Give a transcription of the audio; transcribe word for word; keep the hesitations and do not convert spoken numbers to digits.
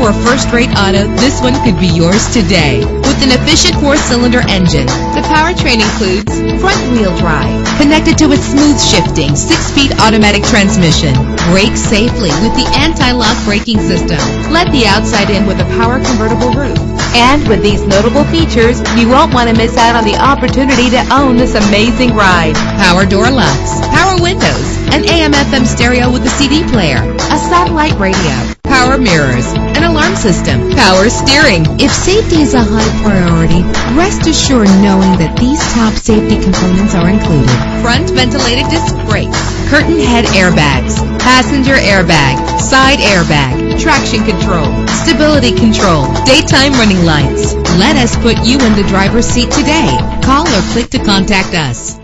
for a first-rate auto, this one could be yours today. With an efficient four-cylinder engine, the powertrain includes front-wheel drive, connected to a smooth-shifting, six-speed automatic transmission. Brake safely with the anti-lock braking system. Let the outside in with a power convertible roof. And with these notable features, you won't want to miss out on the opportunity to own this amazing ride. Power door locks, power windows, an A M F M stereo with a C D player, a satellite radio, power mirrors, an alarm system, power steering. If safety is a high priority, rest assured knowing that these top safety components are included. Front ventilated disc brakes, curtain head airbags, passenger airbag, side airbag, traction control, stability control, daytime running lights. Let us put you in the driver's seat today. Call or click to contact us.